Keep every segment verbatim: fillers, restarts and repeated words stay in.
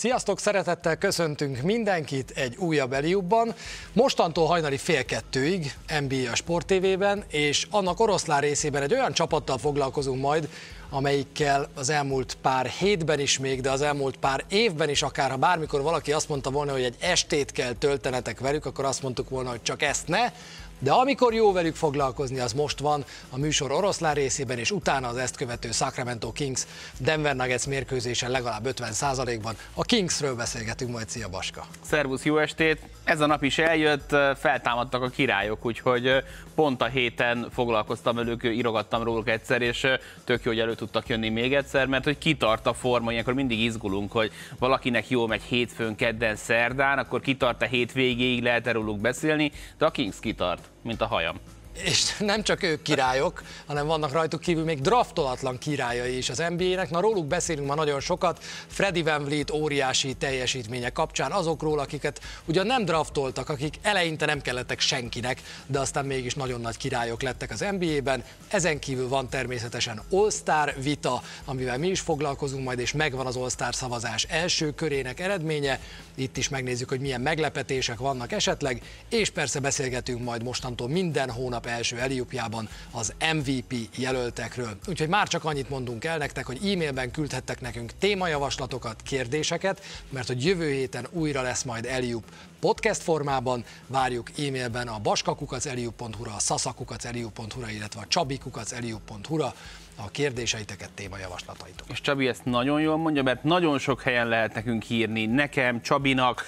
Sziasztok, szeretettel köszöntünk mindenkit egy újabb Eliubban. Mostantól hajnali fél kettőig en bé á Sport té vében, és annak oroszlán részében egy olyan csapattal foglalkozunk majd, amelyikkel az elmúlt pár hétben is még, de az elmúlt pár évben is akár, ha bármikor valaki azt mondta volna, hogy egy estét kell töltenetek velük, akkor azt mondtuk volna, hogy csak ezt ne. De amikor jó velük foglalkozni, az most van a műsor oroszlán részében, és utána az ezt követő Sacramento Kings Denver Nuggets mérkőzésen legalább ötven százalékban. A Kingsről beszélgetünk majd. Szia, Baska! Szervusz, jó estét! Ez a nap is eljött, feltámadtak a királyok, úgyhogy pont a héten foglalkoztam velük, írogattam róluk egyszer, és tök jó, hogy elő tudtak jönni még egyszer, mert hogy kitart a forma, ilyenkor mindig izgulunk, hogy valakinek jól megy hétfőn, kedden, szerdán, akkor kitart a hét végéig, lehet róluk beszélni, de a Kings kitart, mint a hajam. És nem csak ők királyok, hanem vannak rajtuk kívül még draftolatlan királyai is az en bé á-nek. Na, róluk beszélünk ma nagyon sokat, Freddy van Vliet óriási teljesítménye kapcsán, azokról, akiket ugyan nem draftoltak, akik eleinte nem kellettek senkinek, de aztán mégis nagyon nagy királyok lettek az en bé á-ben. Ezen kívül van természetesen All-Star vita, amivel mi is foglalkozunk majd, és megvan az All-Star szavazás első körének eredménye. Itt is megnézzük, hogy milyen meglepetések vannak esetleg, és persze beszélgetünk majd mostantól minden hónap első Eliupjában az em vé pé jelöltekről. Úgyhogy már csak annyit mondunk el nektek, hogy e-mailben küldhettek nekünk témajavaslatokat, kérdéseket, mert hogy jövő héten újra lesz majd Eliup podcast formában. Várjuk e-mailben a baskakukac eliup pont hu-ra, a szaszakukac eliup pont hu-ra, illetve a csabikukac eliup pont hu-ra a kérdéseiteket, témajavaslataitok. És Csabi ezt nagyon jól mondja, mert nagyon sok helyen lehet nekünk írni, nekem, Csabinak,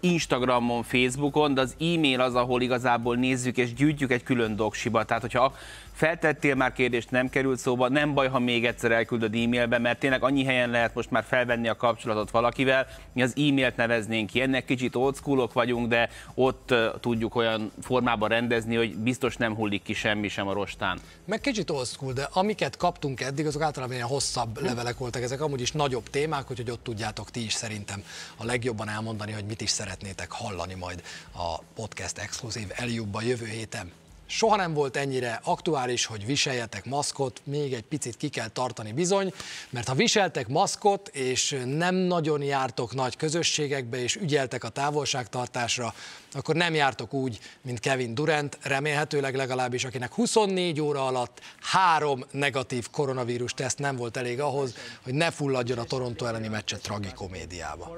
Instagramon, Facebookon, de az e-mail az, ahol igazából nézzük és gyűjtjük egy külön doksiba. Tehát, hogyha feltettél már kérdést, nem került szóba, nem baj, ha még egyszer elküldöd e-mailbe, mert tényleg annyi helyen lehet most már felvenni a kapcsolatot valakivel, mi az e-mailt neveznénk ki. Ennek kicsit old school-ok vagyunk, de ott tudjuk olyan formában rendezni, hogy biztos nem hullik ki semmi sem a rostán. Meg kicsit old school, de amiket kaptunk eddig, azok általában ilyen hosszabb hm. levelek voltak, ezek amúgy is nagyobb témák, úgyhogy ott tudjátok ti is szerintem a legjobban elmondani, hogy mit is szeretnétek hallani majd a podcast exkluzív Eliupban jövő héten. Soha nem volt ennyire aktuális, hogy viseljetek maszkot, még egy picit ki kell tartani bizony, mert ha viseltek maszkot, és nem nagyon jártok nagy közösségekbe, és ügyeltek a távolságtartásra, akkor nem jártok úgy, mint Kevin Durant, remélhetőleg legalábbis, akinek huszonnégy óra alatt három negatív koronavírus teszt nem volt elég ahhoz, hogy ne fulladjon a Toronto elleni meccse tragikomédiába.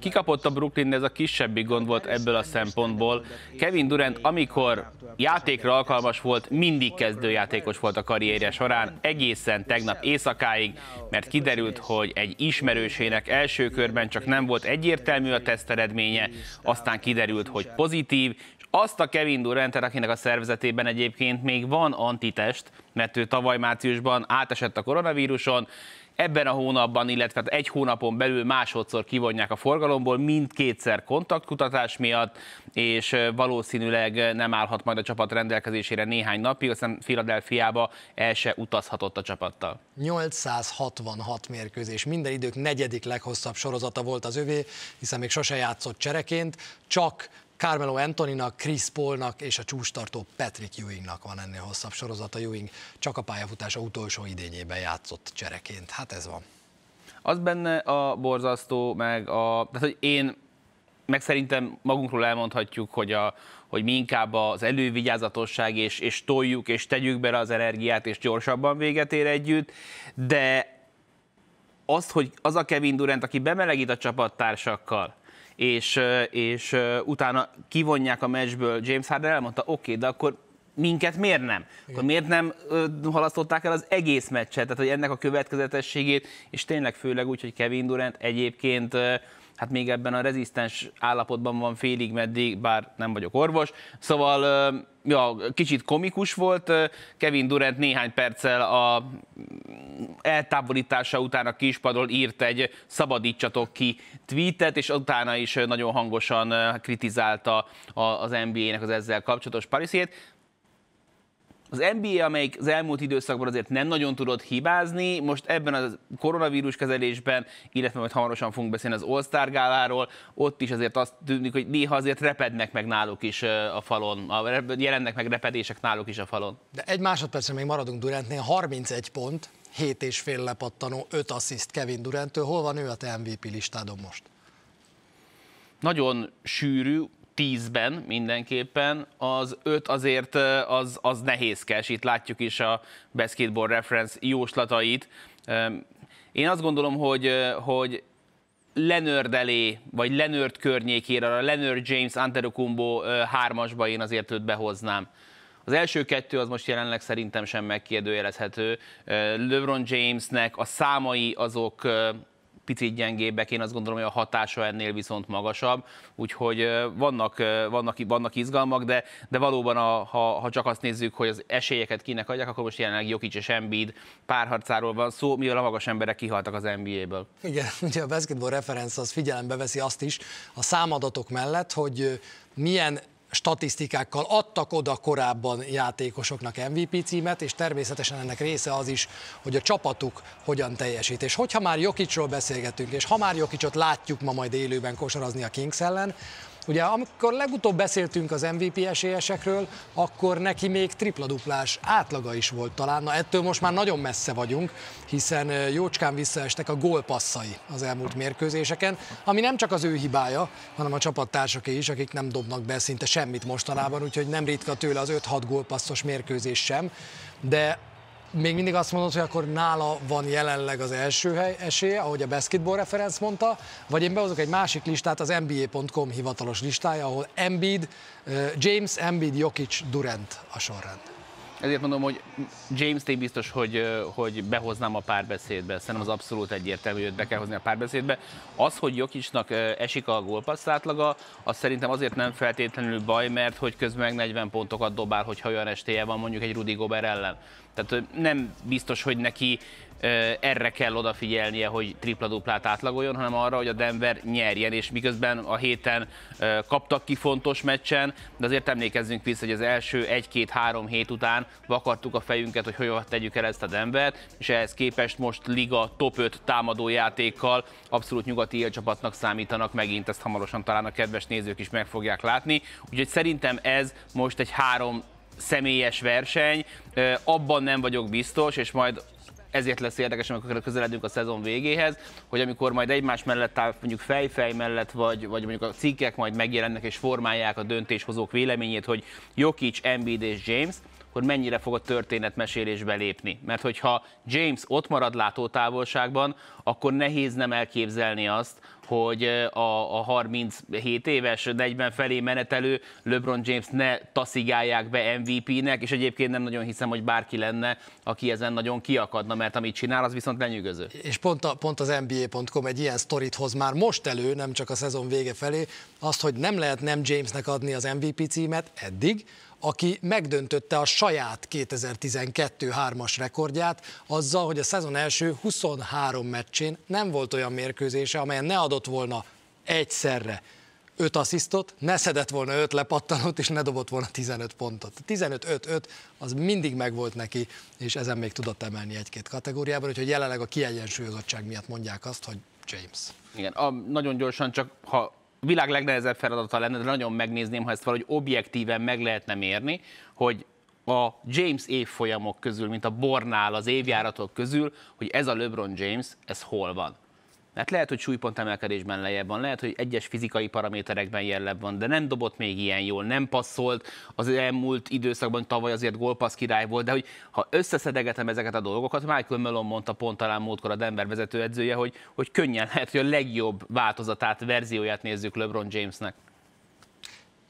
Kikapott a Brooklyn, ez a kisebbik gond volt ebből a szempontból. Kevin Durant, amikor játékra alkalmas volt, mindig kezdőjátékos volt a karrierje során, egészen tegnap éjszakáig, mert kiderült, hogy egy ismerősének első körben csak nem volt egyértelmű a teszt eredménye, aztán kiderült, hogy pozitív, és azt a Kevin Durant, akinek a szervezetében egyébként még van antitest, mert ő tavaly márciusban átesett a koronavíruson, ebben a hónapban, illetve egy hónapon belül másodszor kivonják a forgalomból, mindkétszer kontaktkutatás miatt, és valószínűleg nem állhat majd a csapat rendelkezésére néhány napig, aztán Philadelphiába el se utazhatott a csapattal. nyolcszázhatvanhat mérkőzés, minden idők negyedik leghosszabb sorozata volt az övé, hiszen még sose játszott csereként, csak Carmelo Anthonynak, Chris Paulnak és a csúcstartó Patrick Ewingnak van ennél hosszabb sorozata. Ewing csak a pályafutása utolsó idényében játszott csereként. Hát ez van. Az benne a borzasztó, meg a... Tehát, hogy én, meg szerintem magunkról elmondhatjuk, hogy, a, hogy mi inkább az elővigyázatosság, és, és toljuk, és tegyük bele az energiát, és gyorsabban véget ér együtt, de az, hogy az a Kevin Durant, aki bemelegít a csapattársakkal, És, és utána kivonják a meccsből, James Harden elmondta, oké, okay, de akkor minket miért nem? Akkor miért nem halasztották el az egész meccset, tehát hogy ennek a következetességét, és tényleg főleg úgy, hogy Kevin Durant egyébként hát még ebben a rezisztens állapotban van félig meddig, bár nem vagyok orvos, szóval ja, kicsit komikus volt. Kevin Durant néhány perccel a eltávolítása után a kispadról írt egy szabadítsatok ki tweetet, és utána is nagyon hangosan kritizálta az en bé á-nek az ezzel kapcsolatos pariszét. Az en bé á, amelyik az elmúlt időszakban azért nem nagyon tudott hibázni, most ebben a koronavírus kezelésben, illetve majd hamarosan fogunk beszélni az All-Star gáláról, ott is azért azt tűnik, hogy néha azért repednek meg náluk is a falon, jelennek meg repedések náluk is a falon. De egy másodpercre még maradunk Durantnél, harmincegy pont, hét és fél lepattanó, öt assziszt Kevin Duranttől. Hol van ő a te em vé pé listádon most? Nagyon sűrű, tízben mindenképpen, az öt azért az, az nehézkes, itt látjuk is a Basketball Reference jóslatait. Én azt gondolom, hogy, hogy Leonard elé, vagy Leonard környékére, a Leonard James Antetokounmpo hármasba én azért őt behoznám. Az első kettő az most jelenleg szerintem sem megkérdőjelezhető. LeBron Jamesnek a számai azok picit gyengébbek, én azt gondolom, hogy a hatása ennél viszont magasabb, úgyhogy vannak, vannak, vannak izgalmak, de, de valóban, a, ha, ha csak azt nézzük, hogy az esélyeket kinek adják, akkor most jelenleg Jokić és Embiid párharcáról van szó, mivel a magas emberek kihaltak az en bé á-ből. Igen, ugye a Basketball Reference az figyelembe veszi azt is a számadatok mellett, hogy milyen statisztikákkal adtak oda korábban játékosoknak em vé pé címet, és természetesen ennek része az is, hogy a csapatuk hogyan teljesít. És hogyha már Jokićról beszélgetünk, és ha már Jokićot látjuk ma majd élőben kosarazni a Kings ellen, ugye amikor legutóbb beszéltünk az em vé pé esélyesekről, akkor neki még tripladuplás átlaga is volt talán. Na ettől most már nagyon messze vagyunk, hiszen jócskán visszaestek a gólpasszai az elmúlt mérkőzéseken, ami nem csak az ő hibája, hanem a csapattársaké is, akik nem dobnak be szinte semmit mostanában, úgyhogy nem ritka tőle az öt-hat gólpasszos mérkőzés sem, de még mindig azt mondod, hogy akkor nála van jelenleg az első hely esélye, ahogy a Basketball Reference mondta, vagy én behozok egy másik listát, az en bé á pont com hivatalos listája, ahol Embiid, James, Embiid, Jokić, Durant a sorrend. Ezért mondom, hogy James-t én biztos, hogy, hogy behoznám a párbeszédbe. Szerintem az abszolút egyértelmű, hogy őt be kell hozni a párbeszédbe. Az, hogy Jokićnak esik a gólpassz átlaga, az szerintem azért nem feltétlenül baj, mert hogy közben meg negyven pontokat dobál, hogyha olyan estéje van mondjuk egy Rudy Gobert ellen. Tehát nem biztos, hogy neki erre kell odafigyelnie, hogy tripla-duplát átlagoljon, hanem arra, hogy a Denver nyerjen, és miközben a héten kaptak ki fontos meccsen, de azért emlékezzünk vissza, hogy az első egy-két-három hét után vakartuk a fejünket, hogy hogyan tegyük el ezt a Denvert, és ehhez képest most liga top öt támadójátékkal abszolút nyugati élcsapatnak számítanak megint, ezt hamarosan talán a kedves nézők is meg fogják látni, úgyhogy szerintem ez most egy három személyes verseny, abban nem vagyok biztos, és majd ezért lesz érdekes, amikor közeledünk a szezon végéhez, hogy amikor majd egymás mellett áll, mondjuk fej-fej mellett, vagy, vagy mondjuk a cikkek majd megjelennek és formálják a döntéshozók véleményét, hogy Jokić, Embiid és James, hogy mennyire fog a történetmesélésbe lépni. Mert hogyha James ott marad látótávolságban, akkor nehéz nem elképzelni azt, hogy a, a harminchét éves, negyven felé menetelő LeBron James ne taszigálják be em vé pének, és egyébként nem nagyon hiszem, hogy bárki lenne, aki ezen nagyon kiakadna, mert amit csinál, az viszont lenyűgöző. És pont, a, pont az en bé á pont com egy ilyen sztorit hoz már most elő, nem csak a szezon vége felé, azt, hogy nem lehet nem Jamesnek adni az em vé pé címet eddig, aki megdöntötte a saját kétezer-tizenkettő-hármas rekordját azzal, hogy a szezon első huszonhárom meccsén nem volt olyan mérkőzése, amelyen ne adott volna egyszerre öt asszisztot, ne szedett volna öt lepattanót, és ne dobott volna tizenöt pontot. tizenöt öt öt az mindig megvolt neki, és ezen még tudott emelni egy-két kategóriában, úgyhogy jelenleg a kiegyensúlyozottság miatt mondják azt, hogy James. Igen, a, nagyon gyorsan csak, ha a világ legnehezebb feladata lenne, de nagyon megnézném, ha ezt valahogy objektíven meg lehetne mérni, hogy a James évfolyamok közül, mint a bornál az évjáratok közül, hogy ez a LeBron James, ez hol van. Mert lehet, hogy súlypontemelkedésben lejjebb van, lehet, hogy egyes fizikai paraméterekben jellebb van, de nem dobott még ilyen jól, nem passzolt, az elmúlt időszakban tavaly azért gólpassz király volt, de hogy ha összeszedegetem ezeket a dolgokat, Michael Malone mondta pont talán múltkor a Denver vezetőedzője, hogy, hogy könnyen lehet, hogy a legjobb változatát, verzióját nézzük LeBron Jamesnek.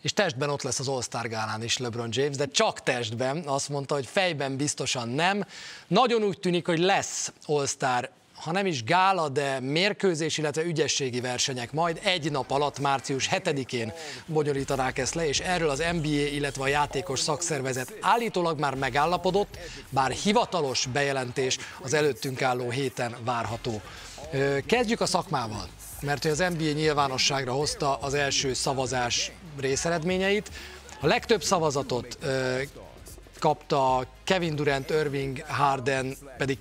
És testben ott lesz az All-Star gálán is LeBron James, de csak testben, azt mondta, hogy fejben biztosan nem. Nagyon úgy tűnik, hogy lesz All-Star, ha nem is gála, de mérkőzés, illetve ügyességi versenyek majd egy nap alatt, március hetedikén bonyolítanák ezt le, és erről az en bé á, illetve a játékos szakszervezet állítólag már megállapodott, bár hivatalos bejelentés az előttünk álló héten várható. Kezdjük a szakmával, mert az en bé á nyilvánosságra hozta az első szavazás részeredményeit. A legtöbb szavazatot kapta Kevin Durant, Irving, Harden, pedig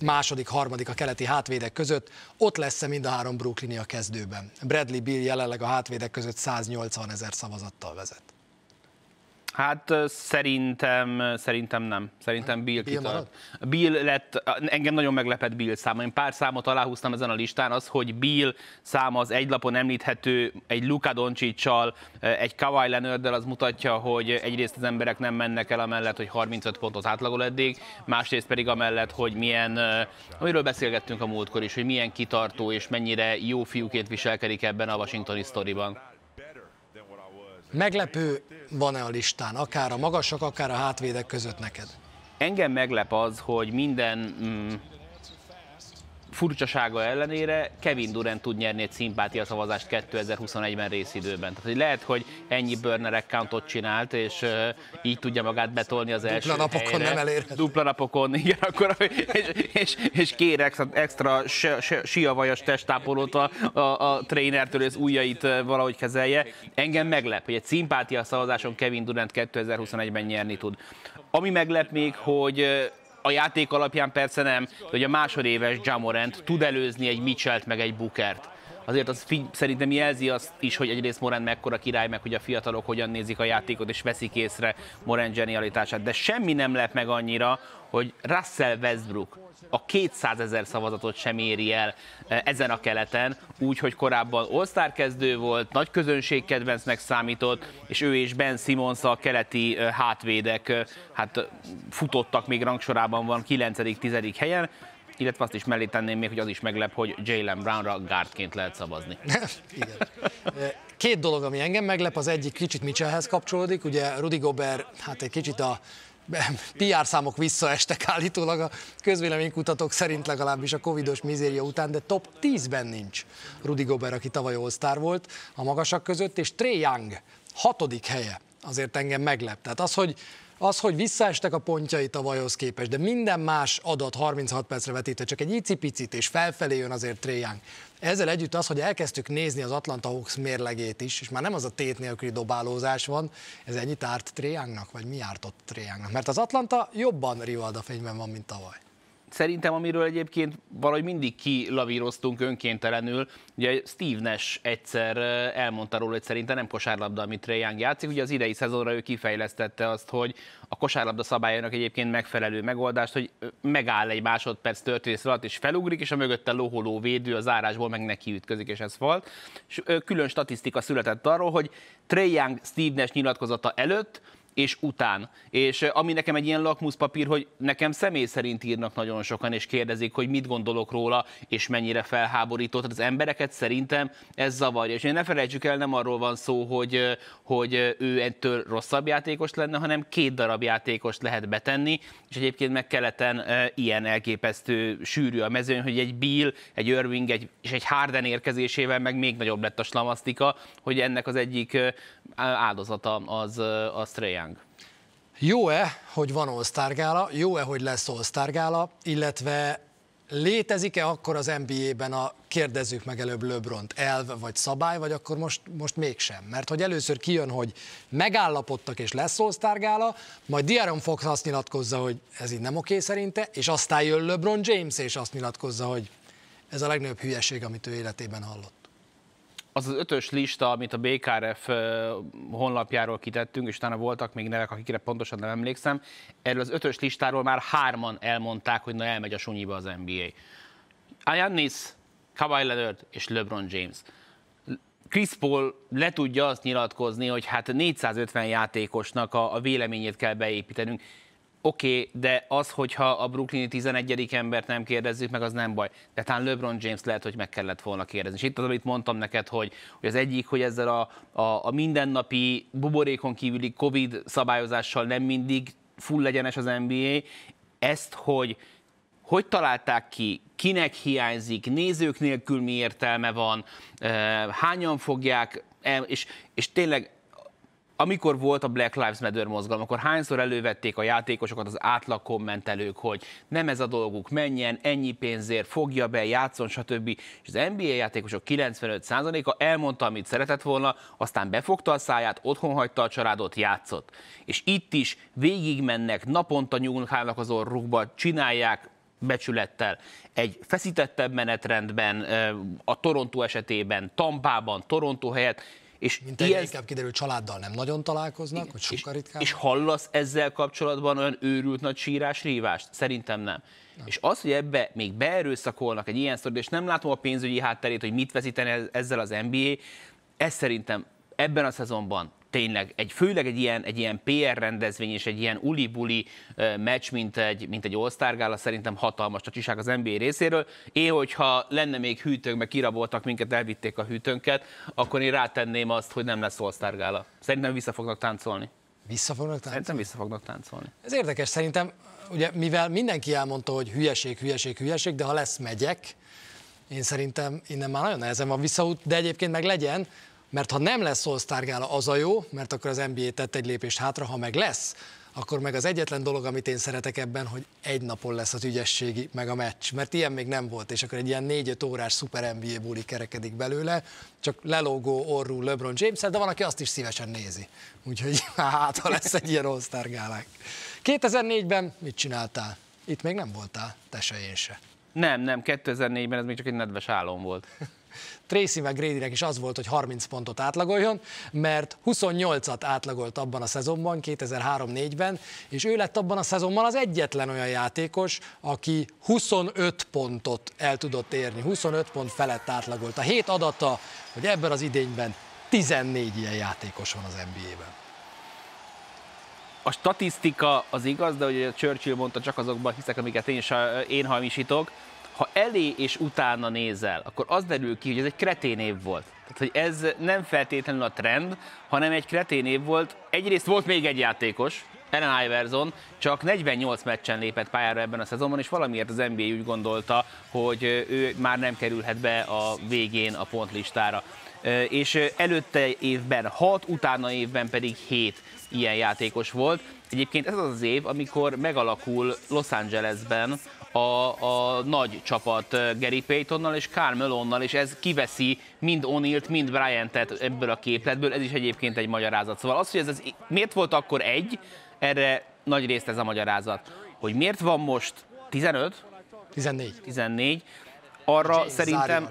második, harmadik a keleti hátvédek között, ott lesz-e mind a három brooklyni a kezdőben? Bradley Beal jelenleg a hátvédek között száznyolcvanezer szavazattal vezet. Hát szerintem, szerintem nem. Szerintem Bill kitart. Bill lett, engem nagyon meglepett Bill száma. Én pár számot aláhúztam ezen a listán, az, hogy Bill száma az egy lapon említhető egy Luka Doncsicsal, egy Kawhi Leonarddel, az mutatja, hogy egyrészt az emberek nem mennek el amellett, hogy harmincöt pontot átlagol eddig, másrészt pedig amellett, hogy milyen, amiről beszélgettünk a múltkor is, hogy milyen kitartó és mennyire jó fiúként viselkedik ebben a washingtoni sztoriban. Meglepő van-e a listán, akár a magasak, akár a hátvédek között neked? Engem meglep az, hogy minden mm, furcsasága ellenére Kevin Durant tud nyerni egy szimpátia szavazást kétezer-huszonegyben részidőben. Tehát, hogy lehet, hogy ennyi burner accountot csinált, és uh, így tudja magát betolni az első Dupla napokon helyre. Nem elérhető. Dupla napokon, igen, akkor, és, és, és kér extra, extra siavajas testápolót a, a, a trénertől, és az ujjait valahogy kezelje. Engem meglep, hogy egy szimpátia szavazáson Kevin Durant kétezer-huszonegyben nyerni tud. Ami meglep még, hogy a játék alapján persze nem, de hogy a másodéves Ja Morant tud előzni egy Mitchellt meg egy Bookert. Azért az szerintem jelzi azt is, hogy egyrészt Morant mekkora király, meg hogy a fiatalok hogyan nézik a játékot, és veszik észre Morant zsenialitását. De semmi nem lep meg annyira, hogy Russell Westbrook a kétszázezer szavazatot sem éri el ezen a keleten, úgyhogy korábban All-Star kezdő volt, nagy közönség kedvencnek számított, és ő és Ben Simmons a keleti hátvédek hát futottak, még rangsorában van kilencedik-tizedik helyen, illetve azt is mellé tenném még, hogy az is meglep, hogy Jaylen Brownra guardként lehet szavazni. Igen. Két dolog, ami engem meglep, az egyik kicsit Mitchellhez kapcsolódik, ugye Rudy Gobert hát egy kicsit a pé er számok visszaestek állítólag a közvéleménykutatók szerint, legalábbis a covidos mizéria után, de top tízben nincs Rudy Gobert, aki tavaly All-Star volt a magasak között, és Trae Young hatodik helye azért engem meglep. Tehát az, hogy Az, hogy visszaestek a pontjai tavalyhoz képest, de minden más adat harminchat percre vetítve, csak egy icipicit, és felfelé jön azért Trae Young. Ezzel együtt az, hogy elkezdtük nézni az Atlanta Hawks mérlegét is, és már nem az a tét nélküli dobálózás van, ez ennyit árt Trae Youngnak, vagy mi árt ott Trae Youngnak? Mert az Atlanta jobban rivalda fényben van, mint tavaly. Szerintem, amiről egyébként valahogy mindig kilavíroztunk önkéntelenül, ugye Steve Nash egyszer elmondta róla, hogy szerintem nem kosárlabda, amit Trae Young játszik, ugye az idei szezonra ő kifejlesztette azt, hogy a kosárlabda szabályának egyébként megfelelő megoldást, hogy megáll egy másodperc történész alatt, és felugrik, és a mögötte loholó védő az árásból meg neki ütközik, és ez volt. És külön statisztika született arról, hogy Trae Young Steve Nash nyilatkozata előtt és után. És ami nekem egy ilyen lakmuszpapír, hogy nekem személy szerint írnak nagyon sokan, és kérdezik, hogy mit gondolok róla, és mennyire felháborító. Tehát az embereket szerintem ez zavarja. És én ne felejtsük el, nem arról van szó, hogy, hogy ő ettől rosszabb játékos lenne, hanem két darab játékost lehet betenni, és egyébként meg keleten ilyen elképesztő sűrű a mezőny, hogy egy Beal, egy Irving egy, és egy Harden érkezésével meg még nagyobb lett a slamasztika, hogy ennek az egyik áldozata az, az Trae. Jó-e, hogy van All-Star gála? Jó-e, hogy lesz All-Star gála? Illetve létezik-e akkor az en bé á-ben a kérdezzük meg előbb LeBront elv vagy szabály, vagy akkor most, most mégsem? Mert hogy először kijön, hogy megállapodtak és lesz All-Star gála, majd De'Aaron Fox azt nyilatkozza, hogy ez így nem oké szerinte, és aztán jön LeBron James és azt nyilatkozza, hogy ez a legnagyobb hülyeség, amit ő életében hallott. Az az ötös lista, amit a bé ká er ef honlapjáról kitettünk, és utána voltak még nevek, akikre pontosan nem emlékszem, erről az ötös listáról már hárman elmondták, hogy na elmegy a sunyiba az en bé á. Giannis, Kawhi Leonard és LeBron James. Chris Paul le tudja azt nyilatkozni, hogy hát négyszázötven játékosnak a véleményét kell beépítenünk. Oké, okay, de az, hogyha a brooklyni tizenegyedik embert nem kérdezzük meg, az nem baj. De talán LeBron James lehet, hogy meg kellett volna kérdezni. És itt az, amit mondtam neked, hogy, hogy az egyik, hogy ezzel a, a, a mindennapi buborékon kívüli Covid szabályozással nem mindig full legyenes az en bé á, ezt, hogy hogy találták ki, kinek hiányzik, nézők nélkül mi értelme van, hányan fogják, és, és tényleg, amikor volt a Black Lives Matter mozgalom, akkor hányszor elővették a játékosokat az átlag kommentelők, hogy nem ez a dolguk, menjen, ennyi pénzért, fogja be, játszon, stb. És az en bé á játékosok kilencvenöt százaléka elmondta, amit szeretett volna, aztán befogta a száját, otthon hagyta a családot, játszott. És itt is végigmennek, naponta nyúlkálnak az orrukba, csinálják becsülettel, egy feszítettebb menetrendben, a Toronto esetében, Tampában, Toronto helyett, És ilyen, inkább kiderül, családdal nem nagyon találkoznak, igen, hogy sokkal ritkább. És hallasz ezzel kapcsolatban olyan őrült nagy sírás, rívást? Szerintem nem. nem. És az, hogy ebbe még beerőszakolnak egy ilyen szorod, és nem látom a pénzügyi hátterét, hogy mit veszítene ezzel az en bé á, ez szerintem ebben a szezonban tényleg, egy, főleg egy ilyen, egy ilyen pé er rendezvény és egy ilyen uli-buli meccs, mint egy, mint egy All-Star Gála, szerintem hatalmas csacsiság az en bé á részéről. Én, hogyha lenne még hűtőnk, meg kiraboltak minket, elvitték a hűtőnket, akkor én rátenném azt, hogy nem lesz All-Star Gála. Szerintem vissza fognak táncolni. Vissza fognak táncolni? Szerintem vissza fognak táncolni. Ez érdekes, szerintem, ugye, mivel mindenki elmondta, hogy hülyeség, hülyeség, hülyeség, de ha lesz, megyek. Én szerintem innen már nagyon nehezen van visszaút, de egyébként meg legyen, mert ha nem lesz All-Star Gála, az a jó, mert akkor az en bé á tett egy lépést hátra, ha meg lesz, akkor meg az egyetlen dolog, amit én szeretek ebben, hogy egy napon lesz az ügyességi, meg a meccs, mert ilyen még nem volt, és akkor egy ilyen négy-öt órás szuper en bé á buli kerekedik belőle, csak lelógó orrú LeBron James-el, de van, aki azt is szívesen nézi. Úgyhogy hát, ha lesz egy ilyen All-Star Gálánk. kétezer-négyben mit csináltál? Itt még nem voltál, te se, én se. Nem, nem, kétezer-négyben ez még csak egy nedves álom volt. Tracy McGradynek is az volt, hogy harminc pontot átlagoljon, mert huszonnyolcat átlagolt abban a szezonban, kétezer-három-négyben, és ő lett abban a szezonban az egyetlen olyan játékos, aki huszonöt pontot el tudott érni, huszonöt pont felett átlagolt. A hét adata, hogy ebben az idényben tizennégy ilyen játékos van az en bé á-ben. A statisztika az igaz, de ugye Churchill mondta, csak azokban hiszek, amiket én, én hamisítok. Ha elé és utána nézel, akkor az derül ki, hogy ez egy kretén év volt. Tehát, hogy ez nem feltétlenül a trend, hanem egy kretén év volt. Egyrészt volt még egy játékos, Allen Iverson, csak negyvennyolc meccsen lépett pályára ebben a szezonban, és valamiért az en bé á úgy gondolta, hogy ő már nem kerülhet be a végén a pontlistára. És előtte évben hat, utána évben pedig hét ilyen játékos volt. Egyébként ez az az év, amikor megalakul Los Angelesben A, a nagy csapat Gary Paytonnal és Karl Malone-nal, és ez kiveszi mind O'Nealt, mind Bryantet ebből a képletből, ez is egyébként egy magyarázat. Szóval az, hogy ez, ez miért volt akkor egy, erre nagy részt ez a magyarázat. Hogy miért van most tizenöt? tizennégy. tizennégy. Arra James szerintem...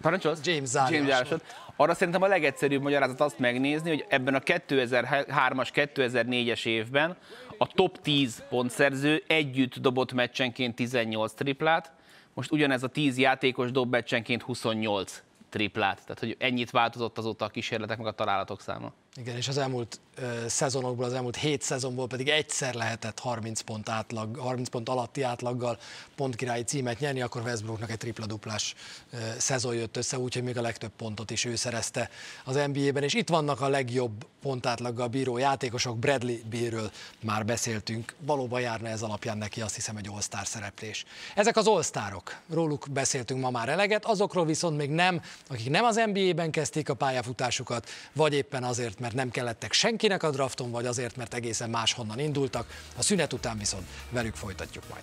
Parancsolsz? James Zárjásort. Arra szerintem a legegyszerűbb magyarázat azt megnézni, hogy ebben a kétezer-hármas, kétezer-négyes évben a top tíz pontszerző együtt dobott meccsenként tizennyolc triplát, most ugyanez a tíz játékos dob meccsenként huszonnyolc triplát. Tehát, hogy ennyit változott azóta a kísérletek meg a találatok száma. Igen, és az elmúlt ö, szezonokból, az elmúlt hét szezonból pedig egyszer lehetett harminc pont átlag, harminc pont alatti átlaggal pontkirályi címet nyerni, akkor Westbrooknak egy tripla-duplás ö, szezon jött össze, úgyhogy még a legtöbb pontot is ő szerezte az en bé á-ben, és itt vannak a legjobb pontátlaggal bíró játékosok, Bradley Bealről már beszéltünk, valóban járna ez alapján neki, azt hiszem, egy all-star szereplés. Ezek az all-starok, róluk beszéltünk ma már eleget, azokról viszont még nem, akik nem az en bé á-ben kezdték a pályafutásukat, vagy éppen azért, mert mert nem kellettek senkinek a drafton, vagy azért, mert egészen máshonnan indultak. A szünet után viszont velük folytatjuk majd.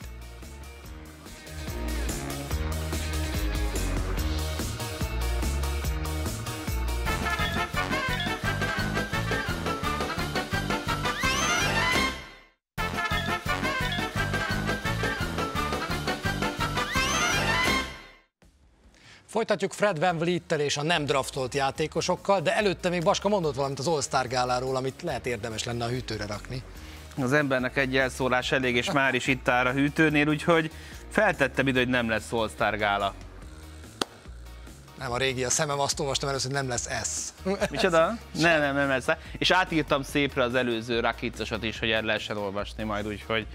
Folytatjuk Fred van Vliettel és a nem draftolt játékosokkal, de előtte még Baska mondott valamit az All-Star Gáláról, amit lehet érdemes lenne a hűtőre rakni. Az embernek egy elszólás elég, és már is itt áll a hűtőnél, úgyhogy feltettem ide, hogy nem lesz All-Star Gála. Nem a régi, a szemem azt olvastam először, hogy nem lesz ez. Micsoda? nem, nem, nem lesz. És átírtam szépre az előző rakicosat is, hogy el lehessen olvasni majd, úgyhogy...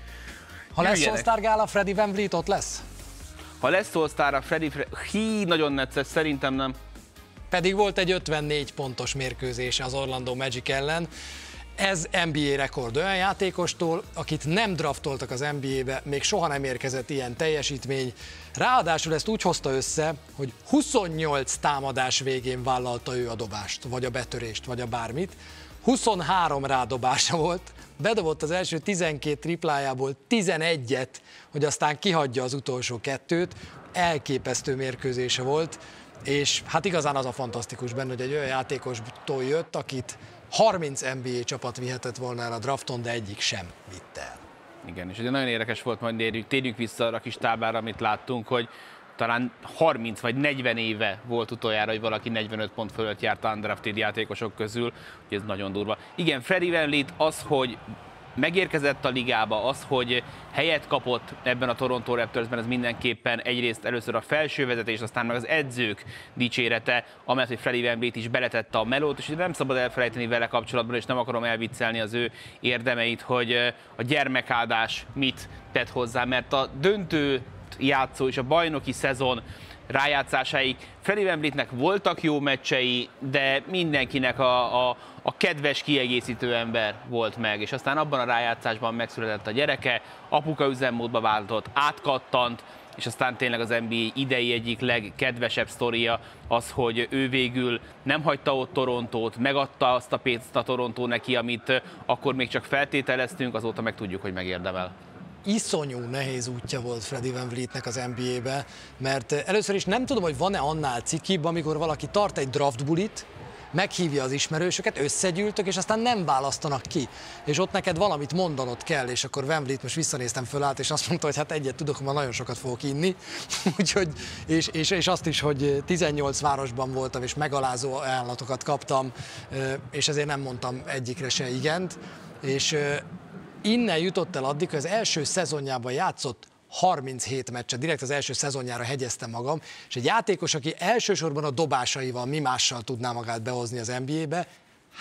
Ha jöjjenek. Lesz All-Star Gála, Freddy van Vliet ott lesz? Ha lesz All-Star-ra, Freddy, Freddy, hí, nagyon necces, szerintem nem. Pedig volt egy ötvennégy pontos mérkőzése az Orlando Magic ellen. Ez en bé á rekord, olyan játékostól, akit nem draftoltak az en bé á-be, még soha nem érkezett ilyen teljesítmény. Ráadásul ezt úgy hozta össze, hogy huszonnyolc támadás végén vállalta ő a dobást, vagy a betörést, vagy a bármit. huszonhárom rádobása volt, bedobott az első tizenkét triplájából tizenegyet, hogy aztán kihagyja az utolsó kettőt, elképesztő mérkőzése volt, és hát igazán az a fantasztikus benne, hogy egy olyan játékostól jött, akit harminc en bé á csapat vihetett volna el a drafton, de egyik sem vitte el. Igen, és ugye nagyon érdekes volt, majd térjünk vissza arra a kis táblára, amit láttunk, hogy talán harminc vagy negyven éve volt utoljára, hogy valaki negyvenöt pont fölött járt undrafted játékosok közül, úgyhogy ez nagyon durva. Igen, Freddy van Vliet az, hogy megérkezett a ligába, az, hogy helyet kapott ebben a Toronto Raptorsben, ez mindenképpen egyrészt először a felső vezetés, aztán meg az edzők dicsérete, amellett, hogy Freddy van Vliet is beletette a melót, és nem szabad elfelejteni vele kapcsolatban, és nem akarom elviccelni az ő érdemeit, hogy a gyermekáldás mit tett hozzá, mert a döntő játszó és a bajnoki szezon rájátszásáig Freddy van Vlietnek voltak jó meccsei, de mindenkinek a, a, a kedves kiegészítő ember volt meg, és aztán abban a rájátszásban megszületett a gyereke, apuka üzemmódba váltott, átkattant, és aztán tényleg az en bé á idei egyik legkedvesebb sztoria az, hogy ő végül nem hagyta ott Torontót, megadta azt a pénzt a Torontó neki, amit akkor még csak feltételeztünk, azóta meg tudjuk, hogy megérdemel. Iszonyú nehéz útja volt Freddy van Vlietnek az en bé á-be, mert először is nem tudom, hogy van-e annál cikibb, amikor valaki tart egy draftbulit, meghívja az ismerősöket, összegyűltök, és aztán nem választanak ki. És ott neked valamit mondanod kell, és akkor van Vliet most visszanéztem fölállt, és azt mondta, hogy hát egyet tudok, ma nagyon sokat fogok inni. Úgyhogy, és, és, és azt is, hogy tizennyolc városban voltam, és megalázó ajánlatokat kaptam, és ezért nem mondtam egyikre se igent. És innen jutott el addig, hogy az első szezonjában játszott harminchét meccset, direkt az első szezonjára hegyeztem magam, és egy játékos, aki elsősorban a dobásaival, mi mással tudná magát behozni az en bé á-be,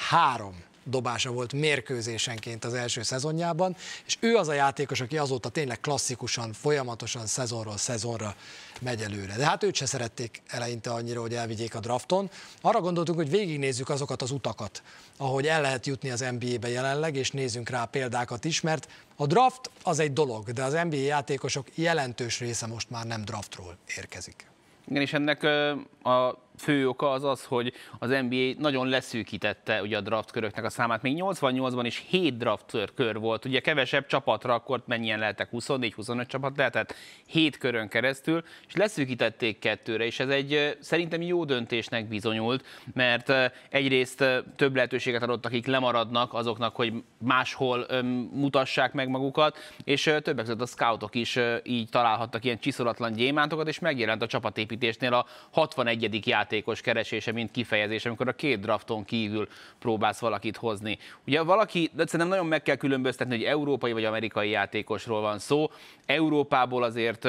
három dobása volt mérkőzésenként az első szezonjában, és ő az a játékos, aki azóta tényleg klasszikusan, folyamatosan szezonról szezonra megy előre. De hát őt se szerették eleinte annyira, hogy elvigyék a drafton. Arra gondoltunk, hogy végignézzük azokat az utakat, ahogy el lehet jutni az en bé á-be jelenleg, és nézzünk rá példákat is, mert a draft az egy dolog, de az en bé á játékosok jelentős része most már nem draftról érkezik. Igen, és ennek a fő oka az az, hogy az en bé á nagyon leszűkítette ugye a draftköröknek a számát. Még nyolcvannyolcban is hét draftkör volt, ugye kevesebb csapatra, akkor mennyien lehetek, huszonnégy huszonöt csapat lehetett hét körön keresztül, és leszűkítették kettőre, és ez egy szerintem jó döntésnek bizonyult, mert egyrészt több lehetőséget adott, akik lemaradnak azoknak, hogy máshol mutassák meg magukat, és többek között a scoutok is így találhattak ilyen csiszolatlan gyémántokat, és megjelent a csapatépítésnél a hatvanegyedik játék játékos keresése, mint kifejezés, amikor a két drafton kívül próbálsz valakit hozni. Ugye valaki, de szerintem nagyon meg kell különböztetni, hogy európai vagy amerikai játékosról van szó. Európából azért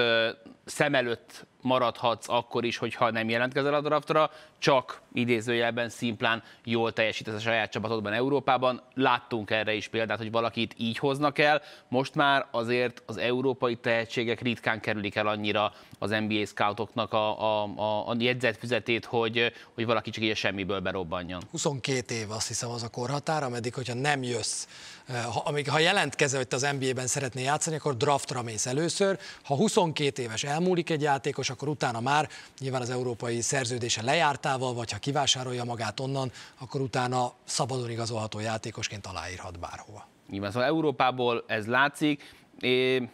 szem előtt maradhatsz akkor is, hogyha nem jelentkezel a draftra, csak idézőjelben szimplán jól teljesítesz a saját csapatodban Európában. Láttunk erre is példát, hogy valakit így hoznak el. Most már azért az európai tehetségek ritkán kerülik el annyira az en bé á scoutoknak a, a, a, a jegyzetfüzetét, hogy, hogy valaki csak így a semmiből berobbanjon. huszonkét év azt hiszem az a korhatár, ameddig, hogyha nem jössz, ha, amíg, ha jelentkezel, hogy az en bé á-ben szeretnél játszani, akkor draftra mész először. Ha huszonkét éves elmúlik egy játékos, akkor utána már nyilván az európai szerződése lejártával, vagy ha kivásárolja magát onnan, akkor utána szabadon igazolható játékosként aláírhat bárhova. Nyilván, szóval Európából ez látszik. É,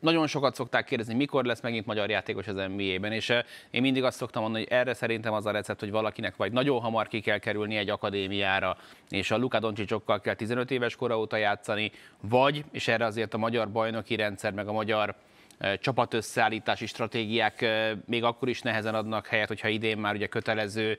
nagyon sokat szokták kérdezni, mikor lesz megint magyar játékos az en bé á-ben, és én mindig azt szoktam mondani, hogy erre szerintem az a recept, hogy valakinek vagy nagyon hamar ki kell kerülni egy akadémiára, és a Luka Doncsicsokkal kell tizenöt éves kora óta játszani, vagy, és erre azért a magyar bajnoki rendszer, meg a magyar csapatösszeállítási stratégiák még akkor is nehezen adnak helyet, hogyha idén már ugye kötelező